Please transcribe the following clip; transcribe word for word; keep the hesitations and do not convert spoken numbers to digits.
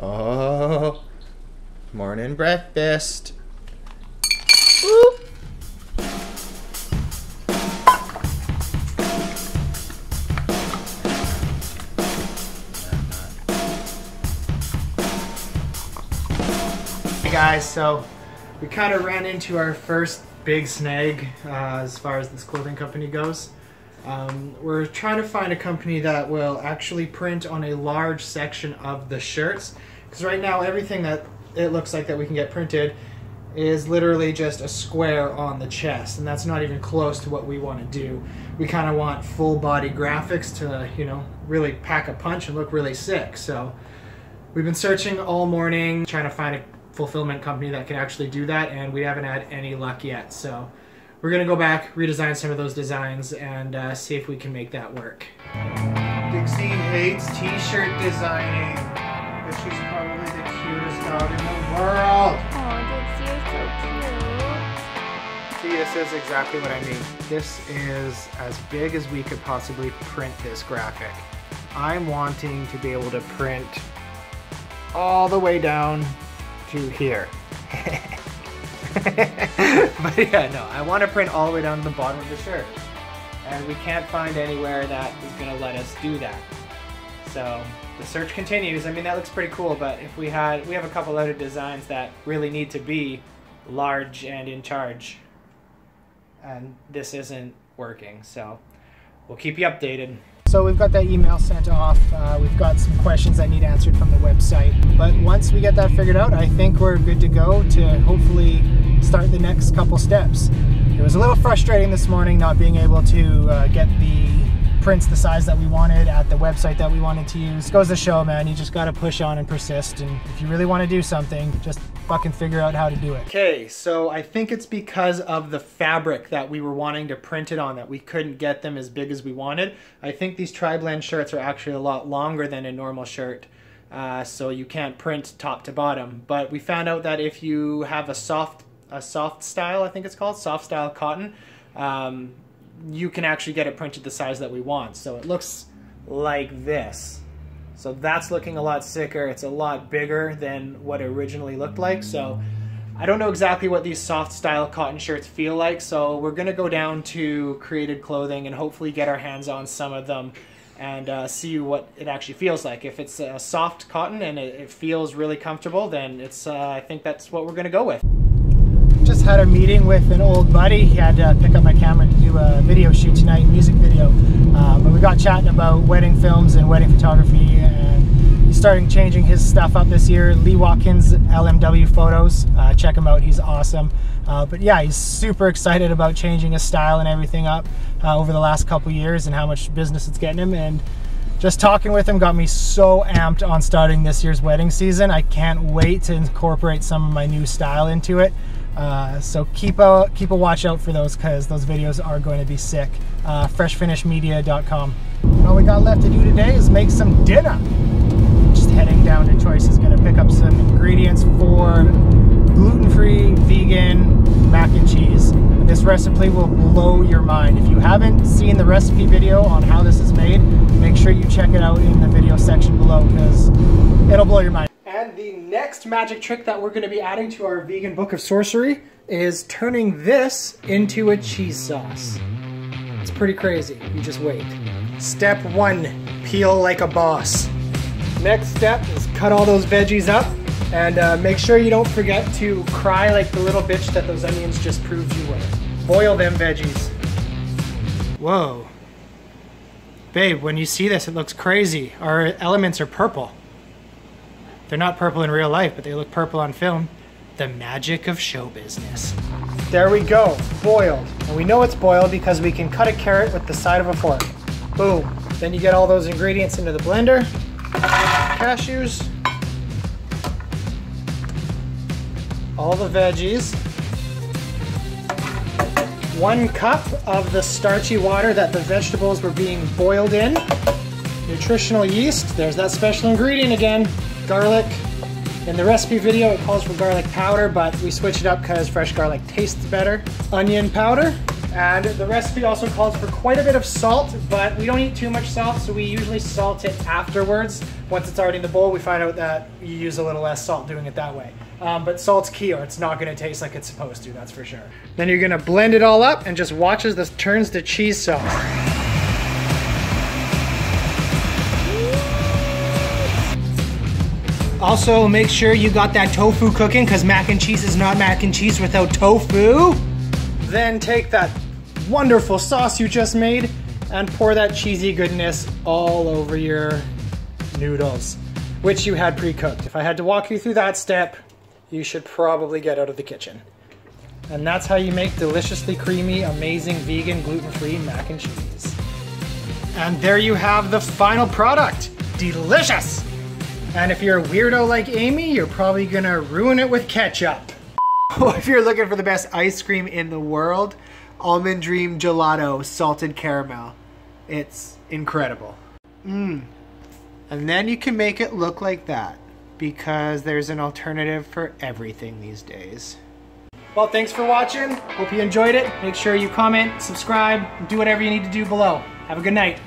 Oh, morning breakfast. Woo. Hey guys, so we kind of ran into our first big snag uh, as far as this clothing company goes. Um, we're trying to find a company that will actually print on a large section of the shirts, because right now everything that it looks like that we can get printed is literally just a square on the chest, and that's not even close to what we want to do. We kind of want full body graphics to, you know, really pack a punch and look really sick. So we've been searching all morning trying to find a fulfillment company that can actually do that, and we haven't had any luck yet. So we're gonna go back, redesign some of those designs, and uh, see if we can make that work. Dixie hates t-shirt designing, but she's probably the cutest dog in the world. Oh, Dixie, you're so cute. See, this is exactly what I mean. This is as big as we could possibly print this graphic. I'm wanting to be able to print all the way down to here. But yeah, no, I want to print all the way down to the bottom of the shirt, and we can't find anywhere that is going to let us do that. So the search continues. I mean, that looks pretty cool, but if we had, we have a couple other designs that really need to be large and in charge, and this isn't working. So we'll keep you updated. So we've got that email sent off. Uh, we've got some questions that need answered from the website. But once we get that figured out, I think we're good to go to hopefully start the next couple steps. It was a little frustrating this morning not being able to uh, get the prints the size that we wanted at the website that we wanted to use. Goes to show, man, you just gotta push on and persist. And if you really wanna do something, just fucking figure out how to do it. Okay, so I think it's because of the fabric that we were wanting to print it on that we couldn't get them as big as we wanted. I think these tri-blend shirts are actually a lot longer than a normal shirt, uh, so you can't print top to bottom. But we found out that if you have a soft, a soft style, I think it's called, soft style cotton, um, you can actually get it printed the size that we want. So it looks like this. So that's looking a lot sicker. It's a lot bigger than what it originally looked like. So I don't know exactly what these soft style cotton shirts feel like. So we're gonna go down to Created Clothing and hopefully get our hands on some of them and uh, see what it actually feels like. If it's a uh, soft cotton and it, it feels really comfortable, then it's uh, I think that's what we're gonna go with. Just had a meeting with an old buddy. He had to pick up my camera to do a video shoot tonight, music video. Uh, but we got chatting about wedding films and wedding photography, and he's starting changing his stuff up this year. Lee Watkins, L M W Photos. Uh, check him out, he's awesome. Uh, but yeah, he's super excited about changing his style and everything up uh, over the last couple years and how much business it's getting him. And just talking with him got me so amped on starting this year's wedding season. I can't wait to incorporate some of my new style into it. Uh, so keep a, keep a watch out for those, because those videos are going to be sick. Uh, Fresh finish media dot com. All we got left to do today is make some dinner. Just heading down to Choices, going to pick up some ingredients for gluten-free, vegan mac and cheese. This recipe will blow your mind. If you haven't seen the recipe video on how this is made, make sure you check it out in the video section below, because it'll blow your mind. And the next magic trick that we're going to be adding to our vegan book of sorcery is turning this into a cheese sauce. It's pretty crazy. You just wait. Step one, peel like a boss. Next step is cut all those veggies up, and uh, make sure you don't forget to cry like the little bitch that those onions just proved you were. Boil them veggies. Whoa. Babe, when you see this, it looks crazy. Our elements are purple. They're not purple in real life, but they look purple on film. The magic of show business. There we go, boiled. And we know it's boiled because we can cut a carrot with the side of a fork. Boom. Then you get all those ingredients into the blender. Cashews. All the veggies. One cup of the starchy water that the vegetables were being boiled in. Nutritional yeast, there's that special ingredient again. Garlic. In the recipe video it calls for garlic powder, but we switch it up because fresh garlic tastes better. Onion powder, And the recipe also calls for quite a bit of salt, but we don't eat too much salt, so we usually salt it afterwards. Once it's already in the bowl, we find out that you use a little less salt doing it that way. Um, but salt's key, or it's not gonna taste like it's supposed to, that's for sure. Then you're gonna blend it all up and just watch as this turns to cheese sauce. Also, make sure you got that tofu cooking, because mac and cheese is not mac and cheese without tofu. Then take that wonderful sauce you just made and pour that cheesy goodness all over your noodles, which you had pre-cooked. If I had to walk you through that step, you should probably get out of the kitchen. And that's how you make deliciously creamy, amazing, vegan, gluten-free mac and cheese. And there you have the final product. Delicious! And if you're a weirdo like Amy, you're probably gonna ruin it with ketchup. If you're looking for the best ice cream in the world, Almond Dream Gelato Salted Caramel. It's incredible. Mmm. And then you can make it look like that, because there's an alternative for everything these days. Well, thanks for watching. Hope you enjoyed it. Make sure you comment, subscribe, and do whatever you need to do below. Have a good night.